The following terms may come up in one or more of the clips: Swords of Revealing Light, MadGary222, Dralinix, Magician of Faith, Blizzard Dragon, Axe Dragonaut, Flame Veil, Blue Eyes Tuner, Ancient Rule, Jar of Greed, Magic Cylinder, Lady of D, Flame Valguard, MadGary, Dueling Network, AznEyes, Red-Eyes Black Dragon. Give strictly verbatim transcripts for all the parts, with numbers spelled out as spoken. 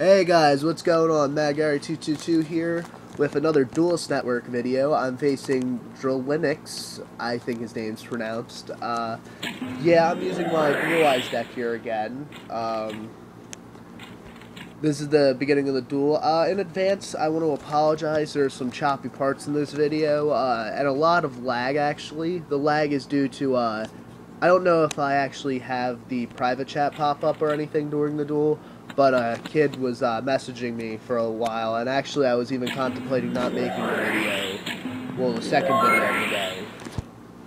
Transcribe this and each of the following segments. Hey guys, what's going on? MadGary two two two here with another Dueling Network video. I'm facing Dralinix, I think his name's pronounced. Uh, yeah, I'm using my Blue Eyes deck here again. Um, this is the beginning of the duel. Uh, in advance, I want to apologize. There's some choppy parts in this video, uh, and a lot of lag actually. The lag is due to, uh, I don't know if I actually have the private chat pop up or anything during the duel. But a kid was uh, messaging me for a while, and actually I was even contemplating not making a video, well, the second video today,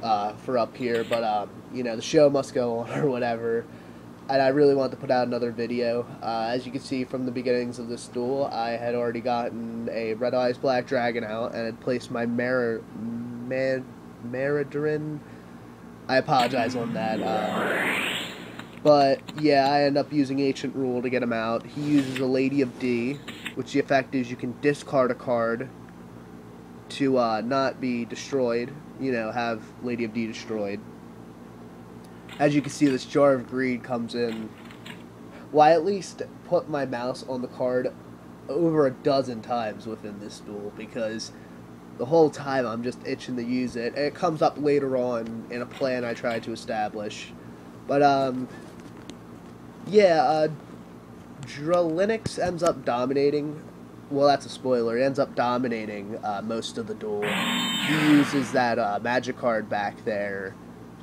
uh, for up here, but, um, you know, the show must go on or whatever, and I really wanted to put out another video. Uh, as you can see from the beginnings of this duel, I had already gotten a Red-Eyes Black Dragon out, and had placed my Mer... Mer... Meridrin? I apologize on that, uh... But, yeah, I end up using Ancient Rule to get him out. He uses a Lady of D, which the effect is you can discard a card to uh, not be destroyed. You know, have Lady of D destroyed. As you can see, this Jar of Greed comes in. Well, I at least put my mouse on the card over a dozen times within this duel, because the whole time I'm just itching to use it. And it comes up later on in a plan I tried to establish. But, um... yeah, uh, Dralinix ends up dominating, well that's a spoiler, it ends up dominating uh, most of the duel. He uses that uh, magic card back there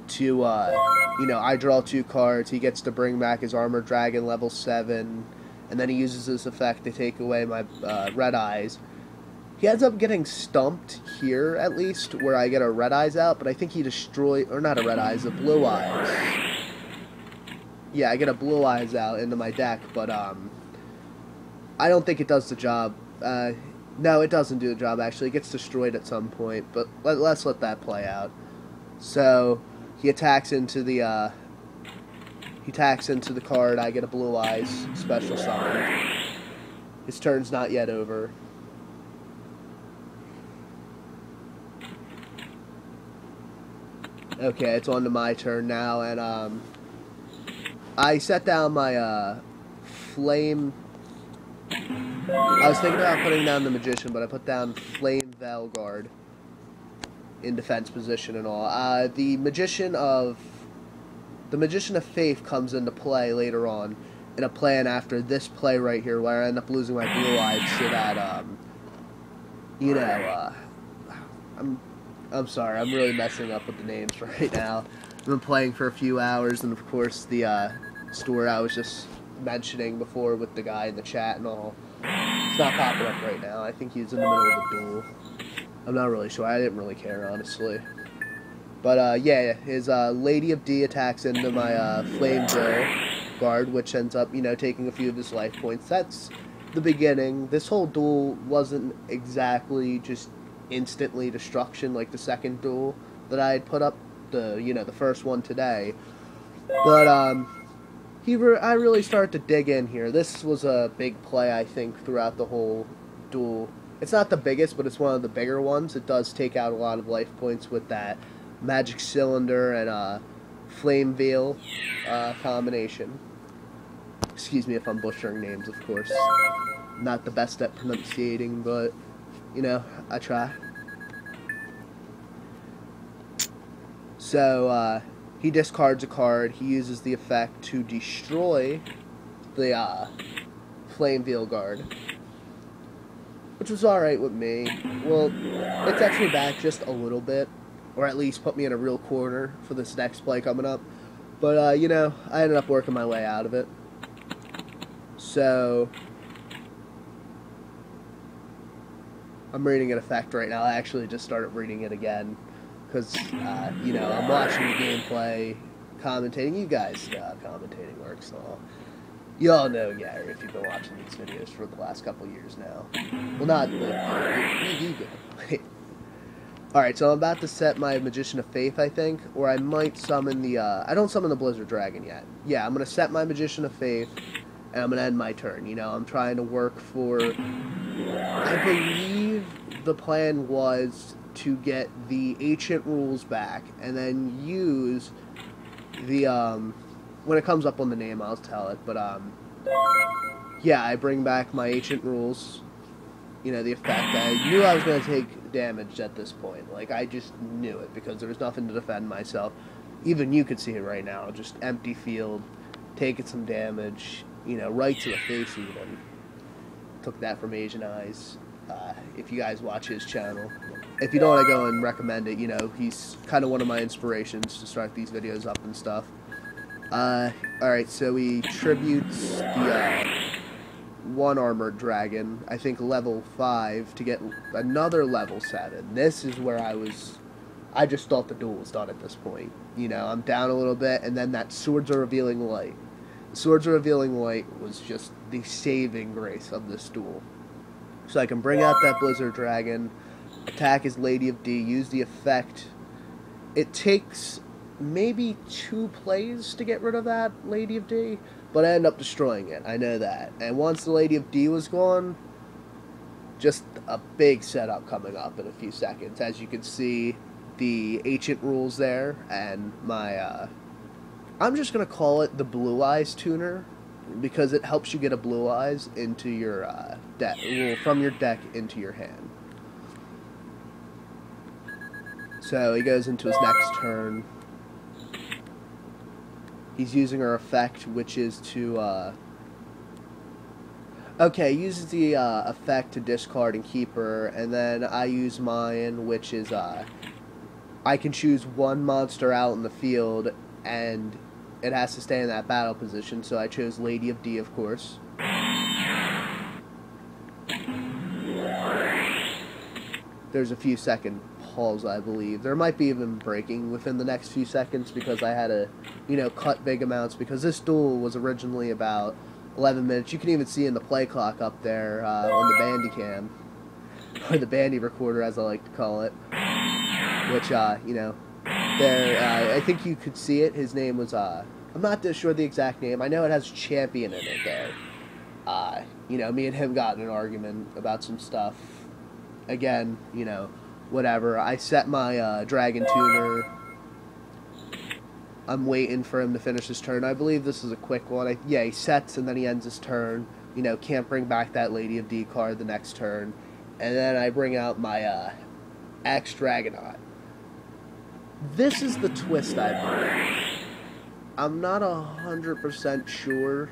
to, uh, you know, I draw two cards, he gets to bring back his Armored Dragon level seven, and then he uses this effect to take away my uh, Red Eyes. He ends up getting stumped here, at least, where I get a Red Eyes out, but I think he destroy, or not a Red Eyes, a Blue Eyes. Yeah, I get a Blue Eyes out into my deck, but, um, I don't think it does the job. Uh, no, it doesn't do the job, actually. It gets destroyed at some point, but let, let's let that play out. So, he attacks into the, uh, he attacks into the card, I get a Blue Eyes special summon. His turn's not yet over. Okay, it's on to my turn now, and, um... I set down my, uh, Flame... I was thinking about putting down the Magician, but I put down Flame Valguard in defense position and all. Uh, the Magician of... The Magician of Faith comes into play later on in a plan after this play right here, where I end up losing my Blue Eyes so that, um... you know, uh... I'm, I'm sorry, I'm really messing up with the names right now. I've been playing for a few hours, and of course the uh, store I was just mentioning before with the guy in the chat and all. It's not popping up right now. I think he's in the middle of a duel. I'm not really sure. I didn't really care, honestly. But uh, yeah, his uh, Lady of D attacks into my uh, Flame Veil guard, which ends up, you know, taking a few of his life points. That's the beginning. This whole duel wasn't exactly just instantly destruction like the second duel that I had put up. The, you know, the first one today, but um, he re I really started to dig in here. This was a big play, I think, throughout the whole duel. It's not the biggest, but it's one of the bigger ones. It does take out a lot of life points with that Magic Cylinder and uh, Flame Veil uh, combination. Excuse me if I'm butchering names, of course. Not the best at pronunciating, but, you know, I try. So, uh, he discards a card, he uses the effect to destroy the, uh, Flame Veil guard. Which was alright with me. Well, it sets me back just a little bit, or at least put me in a real corner for this next play coming up. But, uh, you know, I ended up working my way out of it. So, I'm reading an effect right now. I actually just started reading it again. Because, uh, you know, I'm watching the gameplay, commentating. You guys, uh, commentating works and all. You all know Gary if you've been watching these videos for the last couple years now. Well, not like, you, you go. Alright, so I'm about to set my Magician of Faith, I think. Or I might summon the, uh, I don't summon the Blizzard Dragon yet. Yeah, I'm going to set my Magician of Faith, and I'm going to end my turn. You know, I'm trying to work for, I believe the plan was to get the Ancient Rules back, and then use the, um, when it comes up on the name, I'll tell it, but, um, yeah, I bring back my Ancient Rules. You know, the effect. I knew I was going to take damage at this point. Like, I just knew it because there was nothing to defend myself. Even you could see it right now. Just empty field, taking some damage, you know, right to the face even. Took that from AznEyes. Uh, if you guys watch his channel. If you don't want to go and recommend it, you know, he's kind of one of my inspirations to start these videos up and stuff. Uh, alright, so he tributes the, uh, one armored dragon, I think level five, to get another level seven. This is where I was, I just thought the duel was done at this point. You know, I'm down a little bit, and then that Swords of Revealing Light. Swords of Revealing Light was just the saving grace of this duel. So I can bring out that Blizzard Dragon, attack his Lady of D, use the effect. It takes maybe two plays to get rid of that Lady of D, but I end up destroying it. I know that. And once the Lady of D was gone, just a big setup coming up in a few seconds. As you can see, the Ancient Rules there, and my, uh, I'm just going to call it the Blue Eyes Tuner, because it helps you get a Blue Eyes into your uh, deck, from your deck into your hand. So he goes into his next turn. He's using her effect, which is to, uh... okay, he uses the uh, effect to discard and keep her, and then I use mine, which is, uh... I can choose one monster out in the field, and it has to stay in that battle position, so I chose Lady of D, of course. There's a few second pause, I believe. There might be even breaking within the next few seconds because I had to, you know, cut big amounts because this duel was originally about eleven minutes. You can even see in the play clock up there uh, on the bandy cam, or the bandy recorder as I like to call it, which, uh, you know, there, uh, I think you could see it. His name was, uh, I'm not sure the exact name. I know it has Champion in it, though. Uh, you know, me and him got in an argument about some stuff. Again, you know, whatever. I set my uh, Dragon Tuner. I'm waiting for him to finish his turn. I believe this is a quick one. I, yeah, he sets and then he ends his turn. You know, can't bring back that Lady of D card the next turn. And then I bring out my uh, Axe Dragonaut. This is the twist I believe. I'm not one hundred percent sure,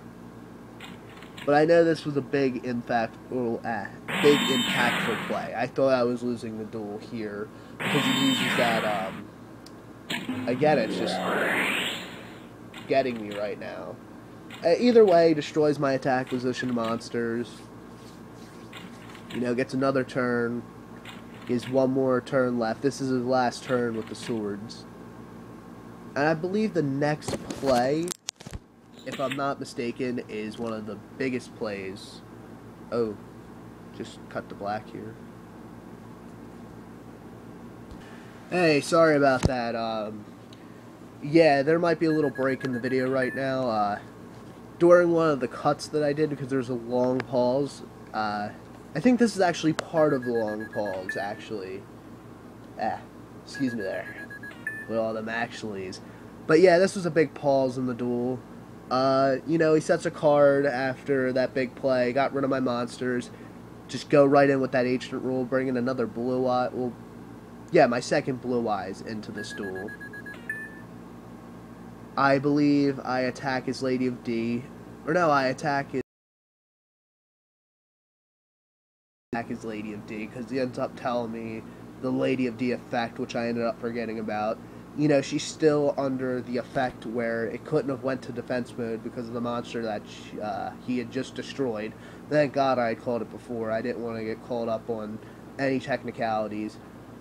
but I know this was a big impact, or, uh, big impactful play. I thought I was losing the duel here because he uses that. Um, again, it's just getting me right now. Uh, either way, destroys my attack position monsters. You know, gets another turn. Is one more turn left. This is his last turn with the swords. And I believe the next play, if I'm not mistaken, is one of the biggest plays. Oh, just cut to black here. Hey, sorry about that. Um, yeah, there might be a little break in the video right now. Uh, during one of the cuts that I did, because there's a long pause, uh, I think this is actually part of the long pause, actually. Ah, excuse me there. With all them actuallys. But yeah, this was a big pause in the duel. Uh, you know, he sets a card after that big play, got rid of my monsters. Just go right in with that Ancient Rule, bring in another Blue Eye. Well, yeah, my second Blue Eyes into this duel. I believe I attack his Lady of D. Or no, I attack his... attack his Lady of D, because he ends up telling me the Lady of D effect, which I ended up forgetting about. You know, she's still under the effect where it couldn't have went to defense mode because of the monster that she, uh, he had just destroyed. Thank God I had called it before. I didn't want to get called up on any technicalities.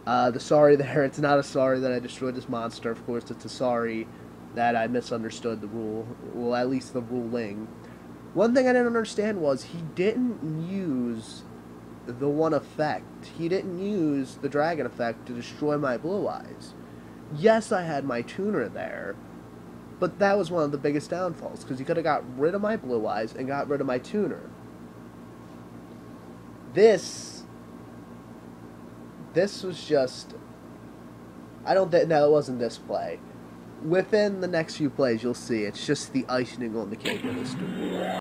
Uh, the sorry there, it's not a sorry that I destroyed this monster. Of course, it's a sorry that I misunderstood the rule. Well, at least the ruling. One thing I didn't understand was he didn't use... the one effect. He didn't use the dragon effect to destroy my Blue Eyes. Yes, I had my tuner there, but that was one of the biggest downfalls, because he could have got rid of my Blue Eyes and got rid of my tuner. This... This was just... I don't think... No, it wasn't this play. Within the next few plays, you'll see, it's just the icing on the cake of this duel.